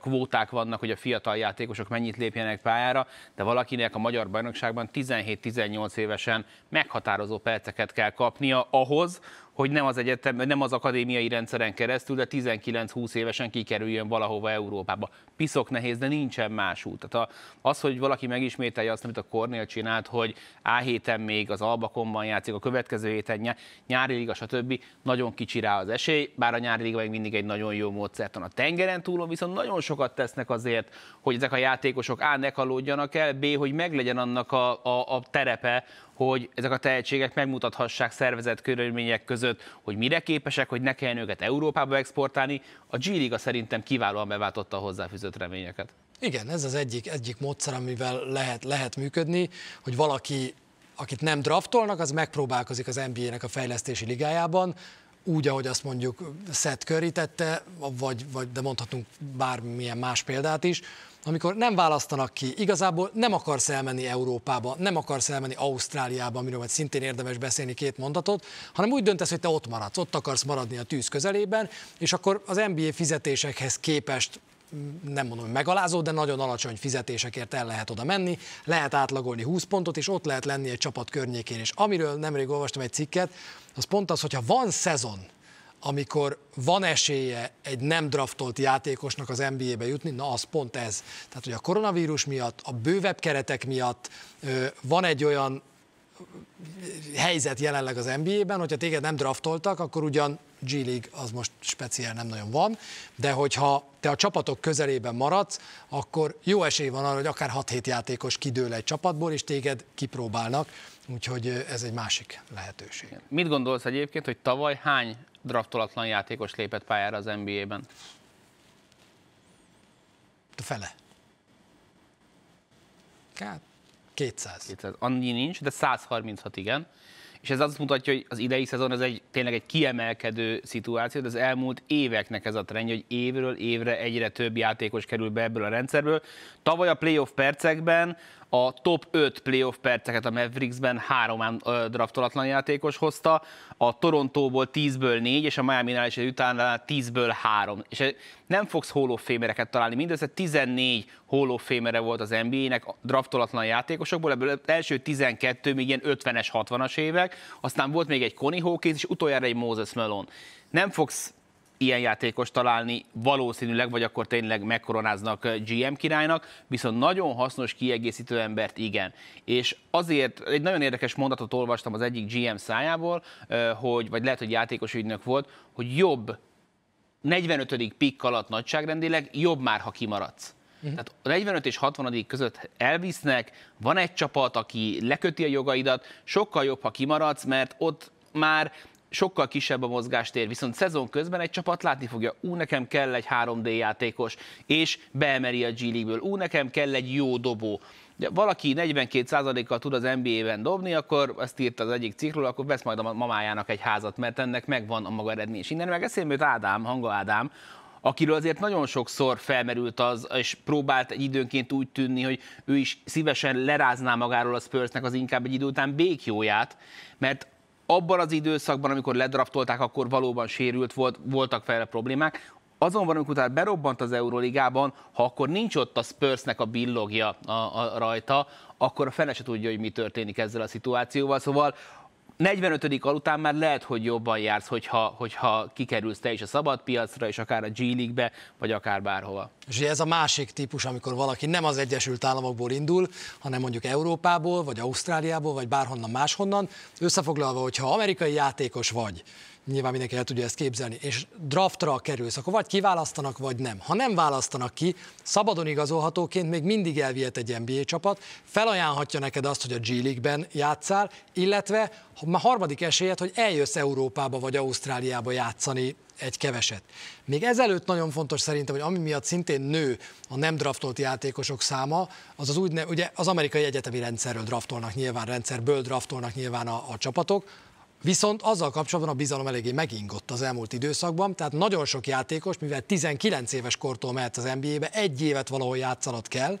kvóták vannak, hogy a fiatal játékosok mennyit lépjenek pályára, de valakinek a magyar bajnokságban tizenhét-tizennyolc évesen meghatározó perceket kell kapnia ahhoz, hogy nem az egyetem, nem az akadémiai rendszeren keresztül, de tizenkilenc-húsz évesen kikerüljön valahova Európába. Piszok nehéz, de nincsen más út. Tehát az, hogy valaki megismételje azt, amit a Kornél csinált, hogy A héten még az Albakonban játszik, a következő héten ny nyári liga, stb. Nagyon kicsi rá az esély, bár a nyári liga még mindig egy nagyon jó módszertan. A tengeren túlon viszont nagyon sokat tesznek azért, hogy ezek a játékosok A. ne kalódjanak el, B. hogy meglegyen annak a, a, a terepe, hogy ezek a tehetségek megmutathassák szervezett körülmények között, hogy mire képesek, hogy ne kelljen őket Európába exportálni. A G-liga szerintem kiválóan beváltotta a hozzáfűzött reményeket. Igen, ez az egyik, egyik módszer, amivel lehet, lehet működni, hogy valaki, akit nem draftolnak, az megpróbálkozik az en bé á-nek a fejlesztési ligájában, úgy, ahogy azt mondjuk Seth Curry tette, vagy, vagy, de mondhatunk bármilyen más példát is, amikor nem választanak ki, igazából nem akarsz elmenni Európába, nem akarsz elmenni Ausztráliába, amiről majd szintén érdemes beszélni két mondatot, hanem úgy döntesz, hogy te ott maradsz, ott akarsz maradni a tűz közelében, és akkor az en bé á fizetésekhez képest, nem mondom, hogy megalázó, de nagyon alacsony fizetésekért el lehet oda menni, lehet átlagolni húsz pontot, és ott lehet lenni egy csapat környékén. És amiről nemrég olvastam egy cikket, az pont az, hogyha van szezon, amikor van esélye egy nem draftolt játékosnak az en bé á-be jutni, na az pont ez. Tehát, hogy a koronavírus miatt, a bővebb keretek miatt van egy olyan helyzet jelenleg az en bé á-ben, hogyha téged nem draftoltak, akkor ugyan G League az most speciál nem nagyon van, de hogyha te a csapatok közelében maradsz, akkor jó esély van arra, hogy akár hat-hét játékos kidől egy csapatból, és téged kipróbálnak, úgyhogy ez egy másik lehetőség. Mit gondolsz egyébként, hogy tavaly hány draftolatlan játékos lépett pályára az en bé á-ben? A fele. Hát, kétszáz. kétszáz. Annyi nincs, de száz harminchat igen. És ez azt mutatja, hogy az idei szezon ez egy, tényleg egy kiemelkedő szituáció, de az elmúlt éveknek ez a trendje, hogy évről évre egyre több játékos kerül be ebből a rendszerből. Tavaly a playoff percekben a top öt playoff perceket a Mavericksben három draftolatlan játékos hozta, a Torontóból tízből négy, és a Miami-nál és a Utah-nál tízből három. És nem fogsz Hall of Famereket találni, mindössze tizennégy Hall of Famere volt az en bé á-nek draftolatlan játékosokból, ebből első tizenkettő még ilyen ötvenes, hatvanas évek, aztán volt még egy Connie Hawkins, és utoljára egy Moses Malone. Nem fogsz ilyen játékos találni valószínűleg, vagy akkor tényleg megkoronáznak gé em királynak, viszont nagyon hasznos kiegészítő embert igen. És azért egy nagyon érdekes mondatot olvastam az egyik gé em szájából, hogy, vagy lehet, hogy játékos ügynök volt, hogy jobb negyvenötödik pikk alatt nagyságrendileg, jobb már, ha kimaradsz. Uh-huh. Tehát a negyvenöt és hatvan között elvisznek, van egy csapat, aki leköti a jogaidat, sokkal jobb, ha kimaradsz, mert ott már sokkal kisebb a mozgástér, viszont szezon közben egy csapat látni fogja, ú, nekem kell egy három dé játékos, és beemeli a G League-ből, ú, nekem kell egy jó dobó. Ha valaki negyvenkét százalékkal tud az en bé á-ben dobni, akkor azt írta az egyik cikkről, akkor vesz majd a mamájának egy házat, mert ennek megvan a maga eredmény. És innen meg eszébe jut Ádám, Hanga Ádám, akiről azért nagyon sokszor felmerült az, és próbált egy időnként úgy tűnni, hogy ő is szívesen lerázná magáról a Spursnek az inkább egy idő után békjóját, mert abban az időszakban, amikor ledraftolták, akkor valóban sérült volt, voltak fel problémák. Azonban, amikor utána berobbant az Euróligában, ha akkor nincs ott a Spursnek a billogja a, a rajta, akkor a fene se tudja, hogy mi történik ezzel a szituációval. Szóval negyvenötödik alután már lehet, hogy jobban jársz, hogyha, hogyha kikerülsz te is a szabad piacra, és akár a G League-be, vagy akár bárhova. És ez a másik típus, amikor valaki nem az Egyesült Államokból indul, hanem mondjuk Európából, vagy Ausztráliából, vagy bárhonnan máshonnan. Összefoglalva, hogyha amerikai játékos vagy, nyilván mindenki el tudja ezt képzelni, és draftra kerülsz, akkor vagy kiválasztanak, vagy nem. Ha nem választanak ki, szabadon igazolhatóként még mindig elvihet egy en bé á csapat, felajánlhatja neked azt, hogy a G League-ben játsszál, illetve a harmadik esélyed, hogy eljössz Európába vagy Ausztráliába játszani egy keveset. Még ezelőtt nagyon fontos szerintem, hogy ami miatt szintén nő a nem draftolt játékosok száma, az az úgy, ugye az amerikai egyetemi rendszerről draftolnak nyilván, rendszerből draftolnak nyilván a, a csapatok, viszont azzal kapcsolatban a bizalom eléggé megingott az elmúlt időszakban, tehát nagyon sok játékos, mivel tizenkilenc éves kortól mehet az en bé á-be, egy évet valahol játszanod kell,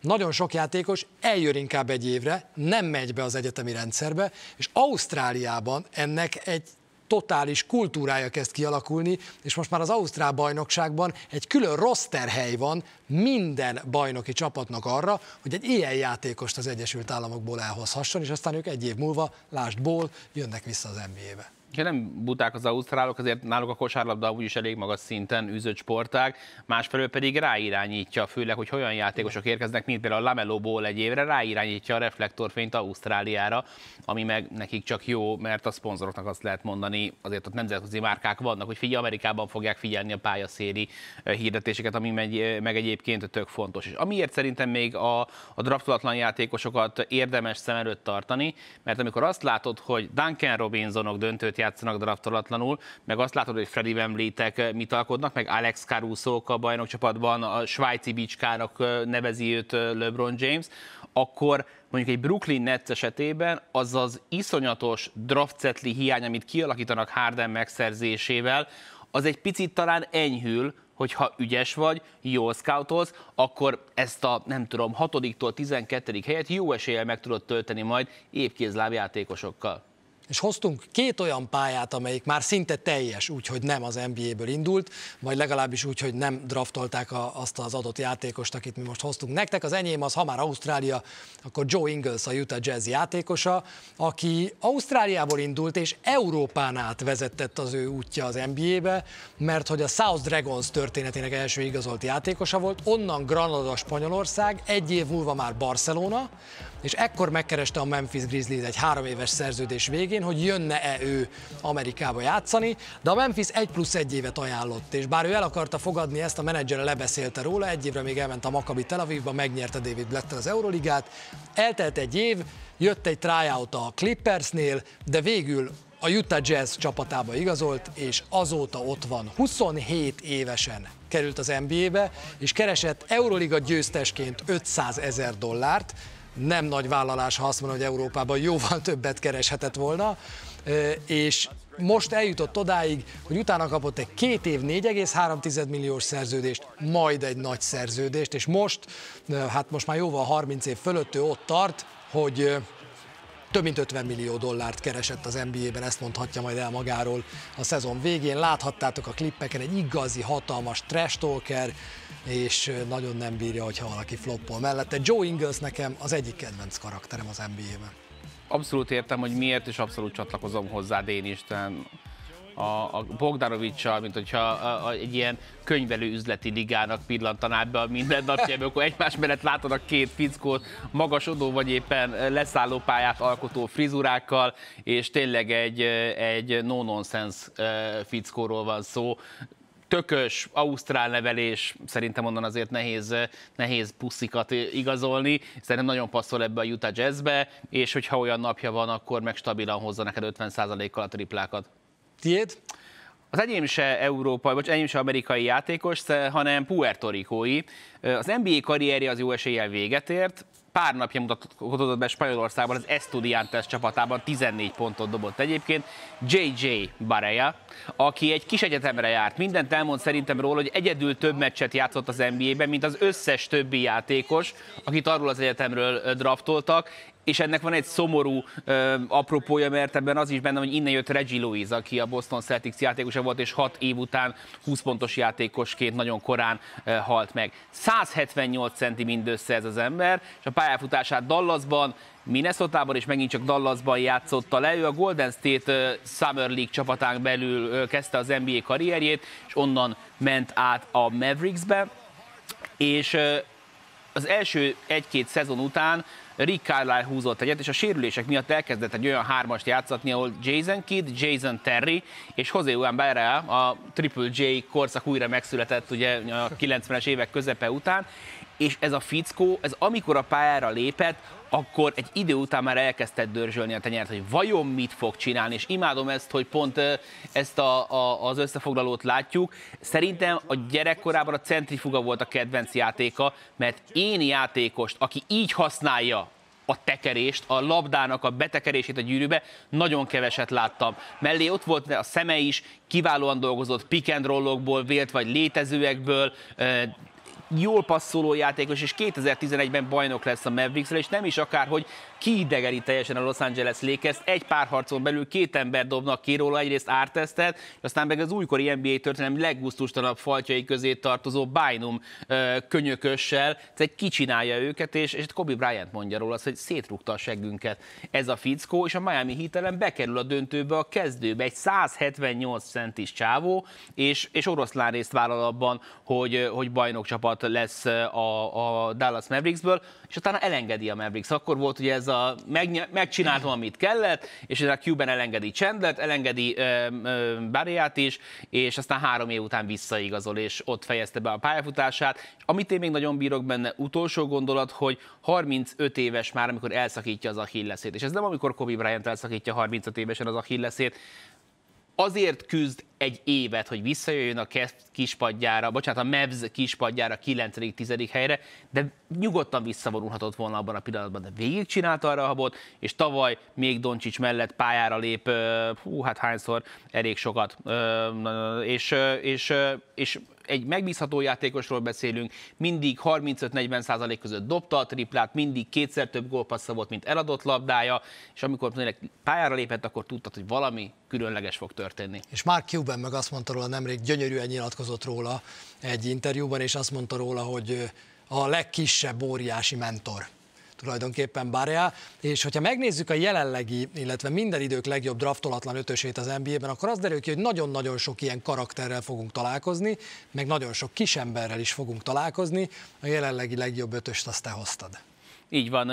nagyon sok játékos eljön inkább egy évre, nem megy be az egyetemi rendszerbe, és Ausztráliában ennek egy totális kultúrája kezd kialakulni, és most már az ausztrál bajnokságban egy külön rosterhely van minden bajnoki csapatnak arra, hogy egy ilyen játékost az Egyesült Államokból elhozhasson, és aztán ők egy év múlva, lásd Ball, jönnek vissza az en bé á-be. Ha nem buták az ausztrálok, azért náluk a kosárlabda úgyis elég magas szinten űzött sportág, másfelől pedig ráirányítja, főleg, hogy olyan játékosok érkeznek, mint például a Lamelo Ball egy évre, ráirányítja a reflektorfényt Ausztráliára, ami meg nekik csak jó, mert a szponzoroknak azt lehet mondani, azért ott nemzetközi márkák vannak, hogy figyelj, Amerikában fogják figyelni a pályaszéri hirdetéseket, ami meg, meg egyébként tök fontos. És amiért szerintem még a, a draftolatlan játékosokat érdemes szem előtt tartani, mert amikor azt látod, hogy Duncan Robinsonok döntőt játszanak darabtalatlanul, meg azt látod, hogy Freddy van Vlietek mit alkodnak, meg Alex Caruso a bajnokcsapatban, a svájci bicskárnak nevezi őt LeBron James, akkor mondjuk egy Brooklyn Nets esetében az az iszonyatos draftcetli hiány, amit kialakítanak Harden megszerzésével, az egy picit talán enyhül, hogyha ügyes vagy, jól scoutolsz, akkor ezt a, nem tudom, hatodiktól tizenkettedik helyet jó eséllyel meg tudod tölteni majd épkézláb játékosokkal. És hoztunk két olyan pályát, amelyik már szinte teljes, úgyhogy nem az en bé á-ből indult, vagy legalábbis úgy, hogy nem draftolták a, azt az adott játékost, akit mi most hoztunk nektek. Az enyém az, ha már Ausztrália, akkor Joe Ingles, a Utah Jazz játékosa, aki Ausztráliából indult, és Európán át vezetett az ő útja az en bé á-be, mert hogy a South Dragons történetének első igazolt játékosa volt, onnan Granada, Spanyolország, egy év múlva már Barcelona, és ekkor megkereste a Memphis Grizzlies egy három éves szerződés végén, hogy jönne-e ő Amerikába játszani, de a Memphis egy plusz egy évet ajánlott, és bár ő el akarta fogadni ezt, a menedzsere lebeszélte róla, egy évre még elment a Maccabi Tel Avivba, megnyerte David Blatt az Euroligát, eltelt egy év, jött egy tryout a Clippersnél, de végül a Utah Jazz csapatába igazolt, és azóta ott van, huszonhét évesen került az en bé á-be, és keresett Euroliga győztesként ötszázezer dollárt, nem nagy vállalás, ha azt mondom, hogy Európában jóval többet kereshetett volna, és most eljutott odáig, hogy utána kapott egy két év négy egész három milliós szerződést, majd egy nagy szerződést, és most, hát most már jóval harminc év fölött ő ott tart, hogy több mint ötven millió dollárt keresett az en bé á-ben, ezt mondhatja majd el magáról a szezon végén. Láthattátok a klippeken, egy igazi, hatalmas trash talker, és nagyon nem bírja, hogyha valaki floppol mellette. Joe Ingles nekem az egyik kedvenc karakterem az en bé á-ben. Abszolút értem, hogy miért, és abszolút csatlakozom hozzád én is. A, a Bogdanovics-sal, mint hogyha a, a, egy ilyen könyvelő üzleti ligának pillantanád be a mindennapjában, akkor egymás mellett látod a két fickót, magasodó vagy éppen leszálló pályát alkotó frizurákkal, és tényleg egy, egy no-nonsense fickóról van szó. Tökös, ausztrál nevelés, szerintem onnan azért nehéz, nehéz puszikat igazolni, szerintem nagyon passzol ebbe a Utah Jazzbe, és hogyha olyan napja van, akkor meg stabilan hozza neked ötven százalékkal a triplákat. Tiéd? Az enyém se európai, vagy enyém se amerikai játékos, hanem puertorikói. Az en bé á karrierje az jó eséllyel véget ért. Pár napja mutatkozott be Spanyolországban, az Estudiantes csapatában tizennégy pontot dobott egyébként. José Juan Barea, aki egy kis egyetemre járt. Mindent elmond szerintem róla, hogy egyedül több meccset játszott az en bé á-ben, mint az összes többi játékos, akit arról az egyetemről draftoltak. És ennek van egy szomorú ö, apropója, mert ebben az is benne, hogy innen jött Reggie Lewis, aki a Boston Celtics játékosa volt, és hat év után húsz pontos játékosként nagyon korán ö, halt meg. száz hetvennyolc centi mindössze ez az ember, és a pályafutását Dallasban, Minnesotában és megint csak Dallasban játszotta le. Ő a Golden State Summer League csapatán belül kezdte az en bé á karrierjét, és onnan ment át a Mavericksbe, és ö, az első egy-két szezon után Rick Carlisle húzott egyet, és a sérülések miatt elkezdett egy olyan hármast játszatni, ahol Jason Kidd, Jason Terry és José Juan Barea, a Triple J korszak újra megszületett ugye a kilencvenes évek közepe után, és ez a fickó, ez amikor a pályára lépett, akkor egy idő után már elkezdett dörzsölni a tenyert, hogy vajon mit fog csinálni, és imádom ezt, hogy pont ezt a, a, az összefoglalót látjuk. Szerintem a gyerekkorában a centrifuga volt a kedvenc játéka, mert én játékost, aki így használja a tekerést, a labdának a betekerését a gyűrűbe, nagyon keveset láttam. Mellé ott volt a szeme is, kiválóan dolgozott pick and rollokból, vélt vagy létezőekből, jól passzoló játékos, és kétezer-tizenegyben bajnok lesz a Mavericksről, és nem is akárhogy kiidegeli teljesen a Los Angeles Lakers-t. Egy párharcon belül két ember dobnak ki róla, egyrészt Artestet, aztán meg az újkori en bé á történelem leggusztustalanabb faltjai közé tartozó Bynum könyökössel, tehát kicsinálja őket, és, és Kobe Bryant mondja róla azt, hogy szétrúgta a seggünket ez a fickó, és a Miami Heat-en bekerül a döntőbe, a kezdőbe, egy száz hetvennyolc centis csávó, és, és oroszlán részt vállal abban, hogy, hogy bajnok csapat lesz a, a Dallas Mavericksből, és utána elengedi a Mavericks. Akkor volt ugye ez a meg, megcsináltam, amit kellett, és a Cuban elengedi Chandlert, elengedi Barea-t is, és aztán három év után visszaigazol, és ott fejezte be a pályafutását. És amit én még nagyon bírok benne, utolsó gondolat, hogy harmincöt éves már, amikor elszakítja az Achilleszét. És ez nem amikor Kobe Bryant elszakítja harmincöt évesen az Achilleszét, azért küzd egy évet, hogy visszajöjjön a kispadjára, bocsánat, a Mavs kispadjára kilencedik-tizedik helyre, de nyugodtan visszavonulhatott volna abban a pillanatban, de végigcsinálta arra a habot, és tavaly még Doncic mellett pályára lép, hú, hát hányszor, elég sokat, és, és, és egy megbízható játékosról beszélünk, mindig harmincöt-negyven százalék között dobta a triplát, mindig kétszer több gólpassza volt, mint eladott labdája, és amikor pályára lépett, akkor tudtad, hogy valami különleges fog történni. És Mark Cuban meg azt mondta róla, nemrég gyönyörűen nyilatkozott róla egy interjúban, és azt mondta róla, hogy a legkisebb óriási mentor tulajdonképpen Barea, és hogyha megnézzük a jelenlegi, illetve minden idők legjobb draftolatlan ötösét az en bé á-ben, akkor az derül ki, hogy nagyon-nagyon sok ilyen karakterrel fogunk találkozni, meg nagyon sok kisemberrel is fogunk találkozni, a jelenlegi legjobb ötöst azt te hoztad. Így van,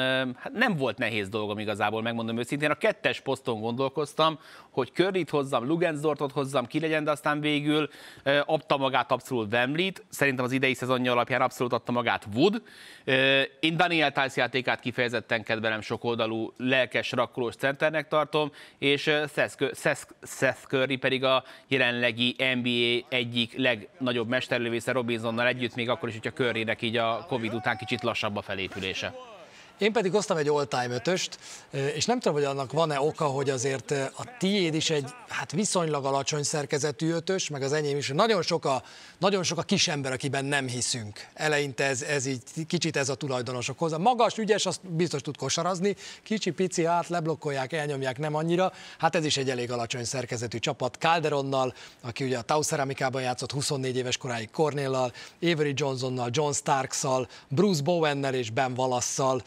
nem volt nehéz dolgom igazából, megmondom őszintén, a kettes poszton gondolkoztam, hogy Curryt hozzam, Lugansdortot hozzam, ki legyen, de aztán végül adta magát abszolút Van Vliet, szerintem az idei szezonja alapján abszolút adta magát Wood. Én Daniel Tice játékát kifejezetten kedvelem, sokoldalú, lelkes, rakkolós centernek tartom, és Seth Curry pedig a jelenlegi en bé á egyik legnagyobb mesterlövésze Robinsonnal együtt, még akkor is, hogyha Currynek így a Covid után kicsit lassabb a felépülése. Én pedig hoztam egy all-time ötöst, és nem tudom, hogy annak van-e oka, hogy azért a tiéd is egy hát viszonylag alacsony szerkezetű ötös, meg az enyém is, nagyon sok a, nagyon sok a kis ember, akiben nem hiszünk. Eleinte ez, ez így, kicsit ez a tulajdonosokhoz. A magas, ügyes, azt biztos tud kosarazni, kicsi, pici, hát leblokkolják, elnyomják, nem annyira. Hát ez is egy elég alacsony szerkezetű csapat. Calderonnal, aki ugye a Tau Ceramicában játszott huszonnégy éves koráig, Cornéllal, Avery Johnsonnal, John Starks-szal, Bruce Bowennel és Ben Wallace-szal.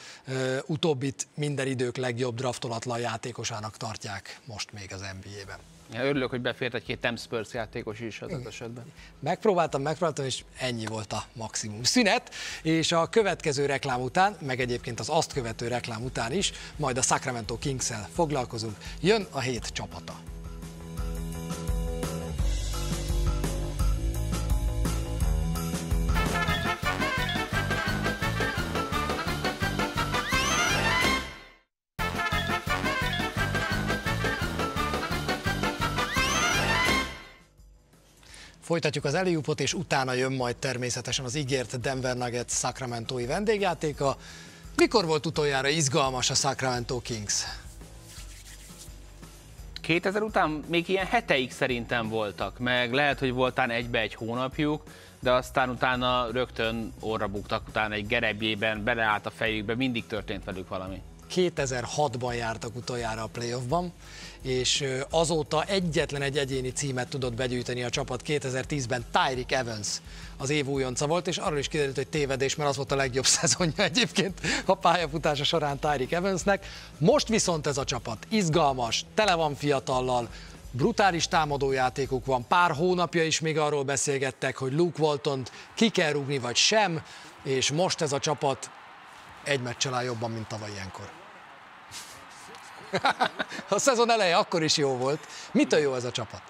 Utóbbit minden idők legjobb draftolatlan játékosának tartják most még az en bé á-ben. Ja, örülök, hogy befért egy-két Tam Spurs játékos is az esetben. Megpróbáltam, megpróbáltam, és ennyi volt a maximum szünet, és a következő reklám után, meg egyébként az azt követő reklám után is, majd a Sacramento Kings-el foglalkozunk, jön a hét csapata. Folytatjuk az eliupot, és utána jön majd természetesen az ígért Denver Nuggets Sacramento-i vendégjátéka. Mikor volt utoljára izgalmas a Sacramento Kings? kétezer után még ilyen heteik szerintem voltak, meg lehet, hogy voltán egybe egy hónapjuk, de aztán utána rögtön orra buktak, utána egy gerebjében beleállt a fejükbe, mindig történt velük valami. kétezer-hatban jártak utoljára a playoffban, és azóta egyetlen egy egyéni címet tudott begyűjteni a csapat. kétezer-tízben Tyreek Evans az év újonca volt, és arról is kiderült, hogy tévedés, mert az volt a legjobb szezonja egyébként a pályafutása során Tyreek Evansnek. Most viszont ez a csapat izgalmas, tele van fiatallal, brutális támadójátékuk van, pár hónapja is még arról beszélgettek, hogy Luke Waltont ki kell rúgni vagy sem, és most ez a csapat egy meccsel áll jobban, mint tavaly ilyenkor. A szezon eleje akkor is jó volt. Mitől jó ez a csapat?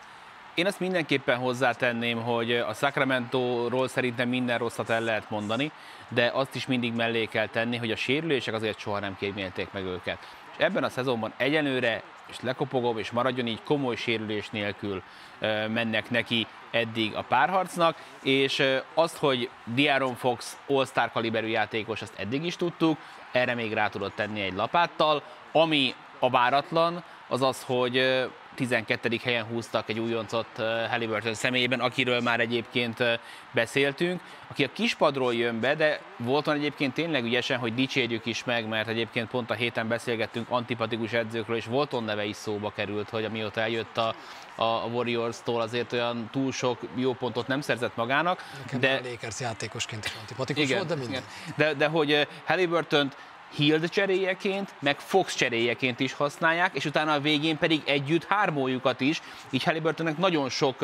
Én ezt mindenképpen hozzátenném, hogy a Sacramento-ról szerintem minden rosszat el lehet mondani, de azt is mindig mellé kell tenni, hogy a sérülések azért soha nem kímélték meg őket. És ebben a szezonban egyenőre, és lekopogom, és maradjon így, komoly sérülés nélkül mennek neki eddig a párharcnak, és azt, hogy De'Aaron Fox all-star kaliberű játékos, azt eddig is tudtuk, erre még rá tudott tenni egy lapáttal, ami a váratlan, az az, hogy tizenkettedik helyen húztak egy újoncot Haliburton személyében, akiről már egyébként beszéltünk, aki a kispadról jön be, de Walton egyébként tényleg ügyesen, hogy dicsérjük is meg, mert egyébként pont a héten beszélgettünk antipatikus edzőkről, és Walton neve is szóba került, hogy amióta eljött a, a Warriors-tól, azért olyan túl sok jó pontot nem szerzett magának. Nekem de a Lakers játékosként is antipatikus igen, volt, de minden. De, de hogy Haliburtont Hield cseréjeként, meg Fox cseréjeként is használják, és utána a végén pedig együtt hármójukat is, így Haliburtonnek nagyon sok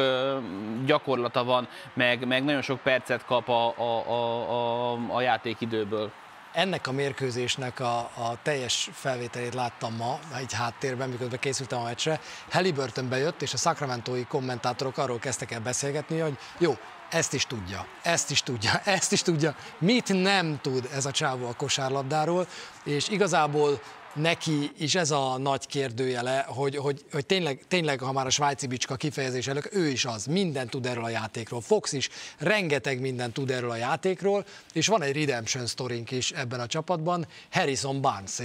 gyakorlata van, meg, meg nagyon sok percet kap a, a, a, a játékidőből. Ennek a mérkőzésnek a, a teljes felvételét láttam ma, egy háttérben, miközben készültem a meccsre. Haliburton bejött, és a sacramentoi kommentátorok arról kezdtek el beszélgetni, hogy jó, ezt is tudja, ezt is tudja, ezt is tudja, mit nem tud ez a csávó a kosárlabdáról, és igazából neki is ez a nagy kérdőjele, hogy, hogy, hogy tényleg, tényleg, ha már a svájci bicska kifejezés előtt, ő is az, minden tud erről a játékról. Fox is rengeteg mindent tud erről a játékról, és van egy redemption sztorink is ebben a csapatban, Harrison Barnes,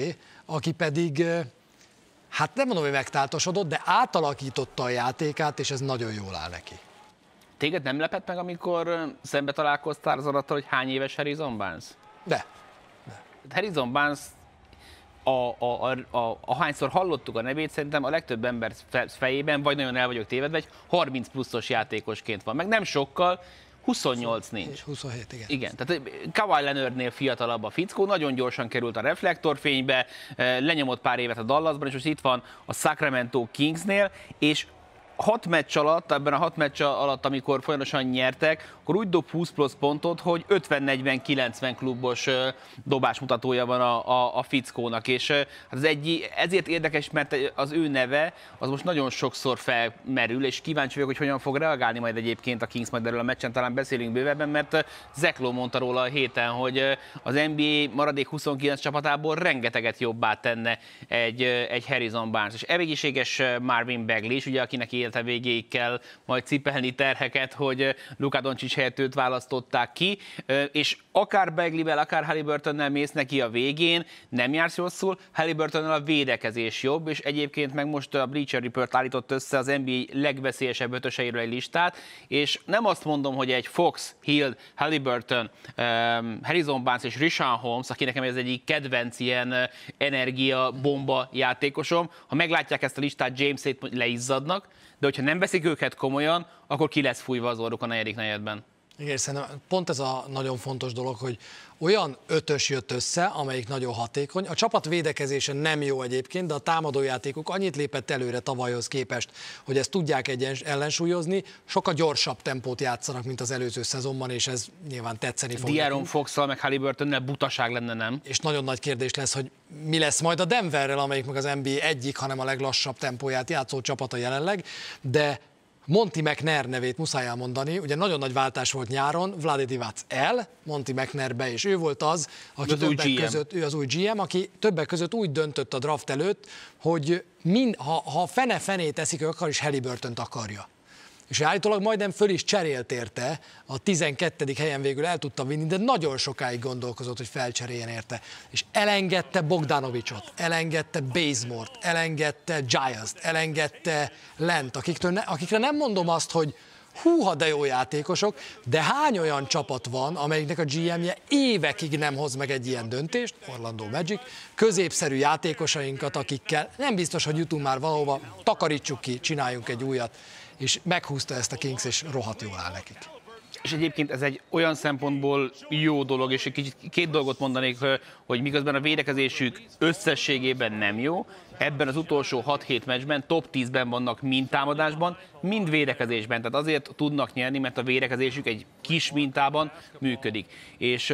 aki pedig, hát nem mondom, hogy megtáltosodott, de átalakította a játékát, és ez nagyon jól áll neki. Téged nem lepett meg, amikor szembe találkoztál az adattal, hogy hány éves Harrison Barnes? De. De. Harrison Barnes, ahányszor hallottuk a nevét, szerintem a legtöbb ember fejében, vagy nagyon el vagyok tévedve, egy harminc pluszos játékosként van, meg nem sokkal, huszonnyolc nincs. huszonhét, igen. Igen, tehát Kawhi Leonardnél fiatalabb a fickó, nagyon gyorsan került a reflektorfénybe, lenyomott pár évet a Dallasban, és most itt van a Sacramento Kingsnél, és hat meccs alatt, ebben a hat meccs alatt, amikor folyamatosan nyertek, akkor úgy dob húsz plusz pontot, hogy ötven negyven kilencven klubos dobásmutatója van a, a, a fickónak, és az egy, ezért érdekes, mert az ő neve az most nagyon sokszor felmerül, és kíváncsi vagyok, hogy hogyan fog reagálni majd egyébként a Kings majd erről a meccsen, talán beszélünk bővebben, mert Zekló mondta róla a héten, hogy az en bé á maradék huszonkilenc csapatából rengeteget jobbá tenne egy, egy Harrison Barnes, és egészséges Marvin Bagley is, ugye, akinek ilyen a végéig kell majd cipelni terheket, hogy Luka Doncic helyett őt választották ki, és akár Bagley-vel, akár Haliburtonnel mész neki a végén, nem jársz rosszul, Haliburtonnel a védekezés jobb, és egyébként meg most a Bleacher Report állított össze az en bé á legveszélyesebb ötöseiről egy listát, és nem azt mondom, hogy egy Fox, Hield, Haliburton, Harrison Barnes és Richaun Holmes, aki nekem ez egyik kedvenc ilyen energia bomba játékosom, ha meglátják ezt a listát, James-ét leizzadnak, de hogyha nem veszik őket komolyan, akkor ki lesz fújva az orruk a negyedik negyedben. Igen, szerintem pont ez a nagyon fontos dolog, hogy olyan ötös jött össze, amelyik nagyon hatékony. A csapat védekezése nem jó egyébként, de a támadójátékuk annyit lépett előre tavalyhoz képest, hogy ezt tudják egyens, ellensúlyozni. Sokkal gyorsabb tempót játszanak, mint az előző szezonban, és ez nyilván tetszeni fog. De'Aaron Fox-szal meg Haliburtonnel butaság lenne, nem? És nagyon nagy kérdés lesz, hogy mi lesz majd a Denverrel, amelyik meg az en bé á egyik, hanem a leglassabb tempóját játszó csapata jelenleg, de Monte McNair nevét muszáj elmondani, ugye nagyon nagy váltás volt nyáron, Vlade Divac el, Monte McNair be, és ő volt az, aki többek között, ő az új gé em, aki többek között úgy döntött a draft előtt, hogy min, ha, ha fene-fené teszik, ő akar, és Haliburtont akarja. És állítólag majdnem föl is cserélt érte, a tizenkettedik helyen végül el tudta vinni, de nagyon sokáig gondolkozott, hogy felcseréljen érte. És elengedte Bogdanovicsot, elengedte Bazemore-t, elengedte Giles-t, elengedte Lent, akiktől ne, akikre nem mondom azt, hogy húha, de jó játékosok, de hány olyan csapat van, amelyiknek a gé em-je évekig nem hoz meg egy ilyen döntést, Orlando Magic, középszerű játékosainkat, akikkel nem biztos, hogy jutunk már valahova, takarítsuk ki, csináljunk egy újat, és meghúzta ezt a Kings, és rohadt jól áll nekik. És egyébként ez egy olyan szempontból jó dolog, és egy kicsit két dolgot mondanék, hogy miközben a védekezésük összességében nem jó, ebben az utolsó hat-hét meccsben top tízben vannak mind támadásban, mind védekezésben. Tehát azért tudnak nyerni, mert a védekezésük egy kis mintában működik. És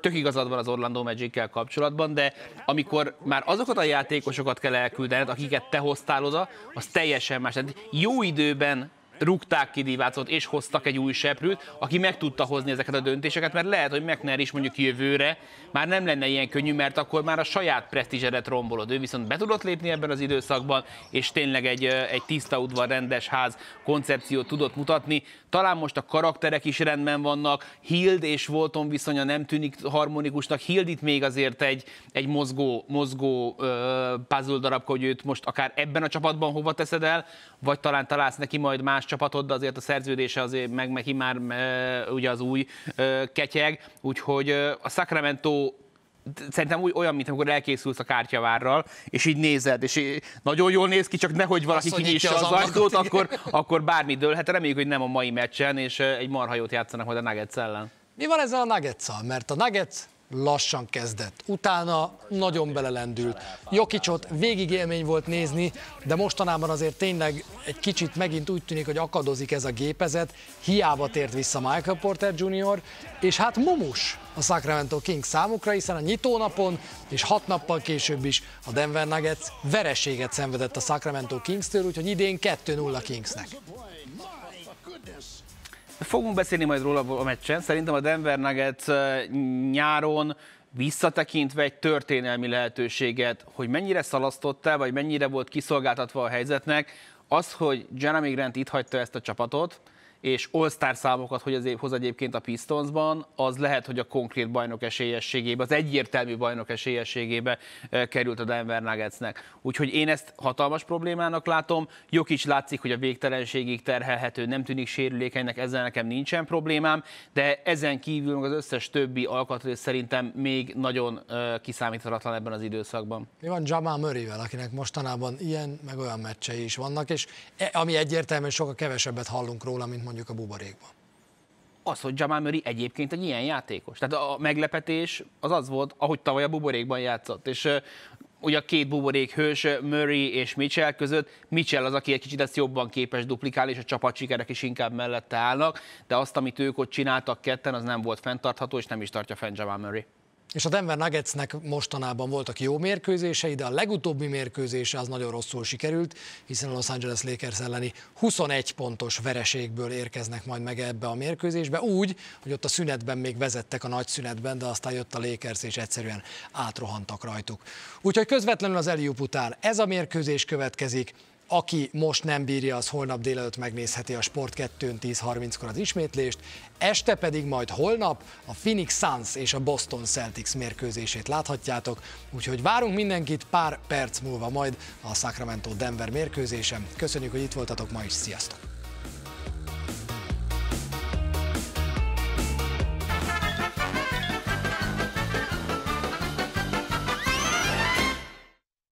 tök igazad van az Orlando Magic-kel kapcsolatban, de amikor már azokat a játékosokat kell elküldened, akiket te hoztál oda, az teljesen más. Tehát jó időben rúgták ki Divácot, és hoztak egy új seprűt, aki meg tudta hozni ezeket a döntéseket, mert lehet, hogy McNair is mondjuk jövőre már nem lenne ilyen könnyű, mert akkor már a saját presztízsedet rombolod. Ő viszont be tudott lépni ebben az időszakban, és tényleg egy, egy tiszta udvar, rendes ház koncepciót tudott mutatni. Talán most a karakterek is rendben vannak, Hield és Walton viszonya nem tűnik harmonikusnak, Hield itt még azért egy, egy mozgó, mozgó uh, puzzle darabka, hogy őt most akár ebben a csapatban hova teszed el, vagy talán találsz neki majd más csapatod, de azért a szerződése azért meg neki már e, ugye az új e, ketyeg, úgyhogy e, a Sacramento szerintem úgy olyan, mint amikor elkészülsz a kártyavárral, és így nézed, és így nagyon jól néz ki, csak nehogy valaki kinyitja az ajtót, akkor, akkor bármi dőlhet. Reméljük, hogy nem a mai meccsen, és egy marhajót játszanak majd a Nuggets ellen. Mi van ezzel a Nuggets-szel? Mert a Nuggets lassan kezdett. Utána nagyon belelendült. Jokićot végig élmény volt nézni, de mostanában azért tényleg egy kicsit megint úgy tűnik, hogy akadozik ez a gépezet. Hiába tért vissza Michael Porter junior És hát mumus a Sacramento Kings számukra, hiszen a nyitónapon és hat nappal később is a Denver Nuggets vereséget szenvedett a Sacramento Kings-től, úgyhogy idén kettő nulla Kingsnek. Fogunk beszélni majd róla a meccsen. Szerintem a Denver Nuggets nyáron visszatekintve egy történelmi lehetőséget, hogy mennyire szalasztotta, vagy mennyire volt kiszolgáltatva a helyzetnek, az, hogy Jeremy Grant itt hagyta ezt a csapatot, és all-star számokat hogy az hoz egyébként a Pistonsban, az lehet, hogy a konkrét bajnok esélyességébe, az egyértelmű bajnok esélyességébe került a Denver Nuggetsnek. Úgyhogy én ezt hatalmas problémának látom. Jokić látszik, hogy a végtelenségig terhelhető, nem tűnik sérülékenynek, ezzel nekem nincsen problémám, de ezen kívül az összes többi alkatrész szerintem még nagyon kiszámíthatatlan ebben az időszakban. Mi van Jamal Murrayvel, akinek mostanában ilyen, meg olyan meccsei is vannak, és ami egyértelműen sokkal kevesebbet hallunk róla, mint mondjuk a buborékban. Az, hogy Jamal Murray egyébként egy ilyen játékos. Tehát a meglepetés az az volt, ahogy tavaly a buborékban játszott. És uh, ugye a két buborék hős, Murray és Mitchell között, Mitchell az, aki egy kicsit ezt jobban képes duplikálni, és a csapatsikerek is inkább mellette állnak, de azt, amit ők ott csináltak ketten, az nem volt fenntartható, és nem is tartja fenn Jamal Murray. És a Denver Nuggetsnek mostanában voltak jó mérkőzései, de a legutóbbi mérkőzése az nagyon rosszul sikerült, hiszen a Los Angeles Lakers elleni huszonegy pontos vereségből érkeznek majd meg ebbe a mérkőzésbe, úgy, hogy ott a szünetben még vezettek a nagy szünetben, de aztán jött a Lakers és egyszerűen átrohantak rajtuk. Úgyhogy közvetlenül az eliúp után ez a mérkőzés következik, aki most nem bírja, az holnap délelőtt megnézheti a Sport kettőn tíz harminckor az ismétlést, este pedig majd holnap a Phoenix Suns és a Boston Celtics mérkőzését láthatjátok, úgyhogy várunk mindenkit pár perc múlva majd a Sacramento Denver mérkőzésen. Köszönjük, hogy itt voltatok ma is, sziasztok!